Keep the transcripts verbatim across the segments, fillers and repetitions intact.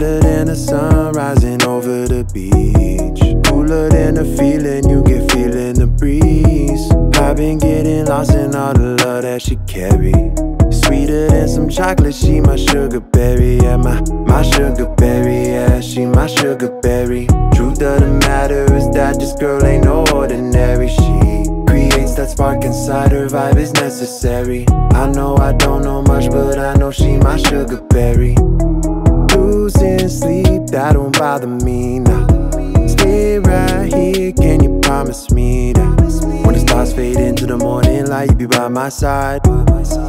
hotter than the sun rising over the beach. Cooler than the feeling you get feeling the breeze. I've been getting lost in all the love that she carried. Sweeter than some chocolate, she my sugarberry, yeah, my, my sugarberry, yeah, she my sugarberry. Truth of the matter is that this girl ain't no ordinary. She creates that spark inside, her vibe is necessary. I know I don't know much, but I know she my sugarberry. Losing sleep, that don't bother me, nah. Stay right here, can you promise me that when the stars fade into the morning light, you be by my side?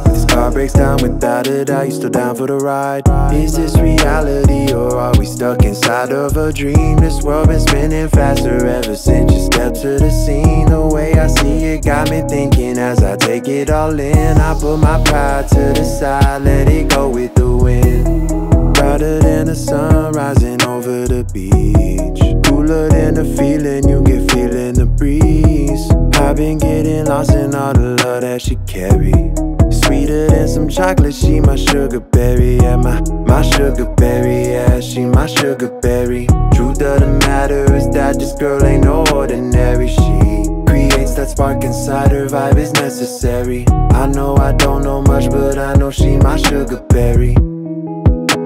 This car breaks down without a doubt, you still down for the ride? Is this reality or are we stuck inside of a dream? This world been spinning faster ever since you stepped to the scene. The way I see it got me thinking as I take it all in. I put my pride to the side, let it go with the wind. Hotter than the sun rising over the beach. Cooler than the feeling you get feeling the breeze. I've been getting lost in all the love that she carried. Sweeter than some chocolate, she my sugarberry, yeah, my, my sugarberry, yeah, she my sugarberry. Truth of the matter is that this girl ain't no ordinary. She creates that spark inside, her vibe is necessary. I know I don't know much, but I know she my sugarberry.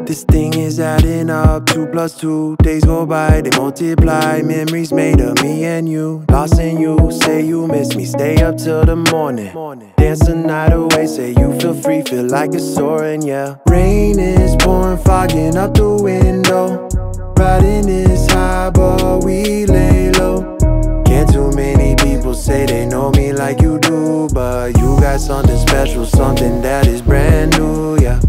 This thing is adding up, two plus two, days go by, they multiply. Memories made of me and you, lost in you, say you miss me, stay up till the morning. Dance the night away, say you feel free, feel like it's soaring, yeah. Rain is pouring, fogging up the window. Riding is high, but we lay low. Can't too many people say they know me like you do, but you got something special, something that is brand new, yeah.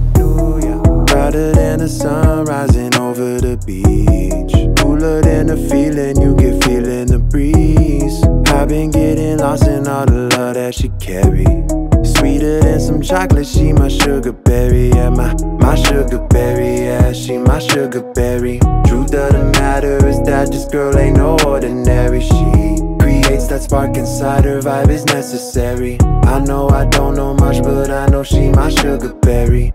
Hotter than the sun rising over the beach. Cooler than the feeling you get feeling the breeze. I've been getting lost in all the love that she carried. Sweeter than some chocolate, she my sugarberry, yeah, my, my sugarberry, yeah, she my sugarberry. Truth of the matter is that this girl ain't no ordinary. She creates that spark inside, her vibe is necessary. I know I don't know much, but I know she my sugarberry.